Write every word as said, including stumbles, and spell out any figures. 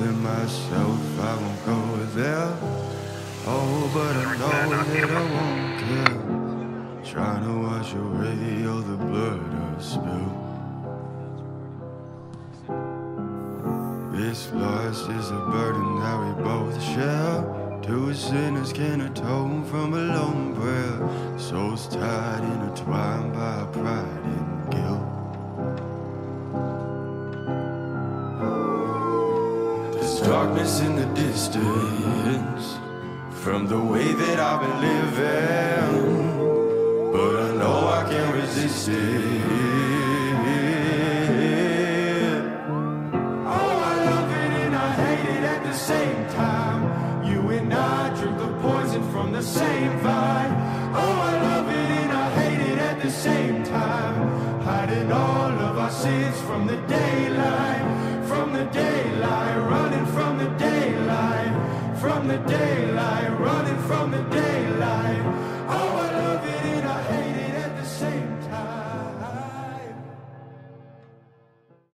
telling myself I won't go there. Oh, but I know that I won't care. Trying to wash away all the blood I've spilled. This loss is a burden that we both share. Two sinners can atone from a lone prayer. Souls tied, intertwined by pride and guilt. Darkness in the distance from the way that I've been living, but I know I can't resist it. Oh, I love it and I hate it at the same time. You and I drink the poison from the same vine. Oh, I love it and I hate it at the same time. Hiding all of our sins from the daylight, from the daylight, running from the daylight, from the daylight.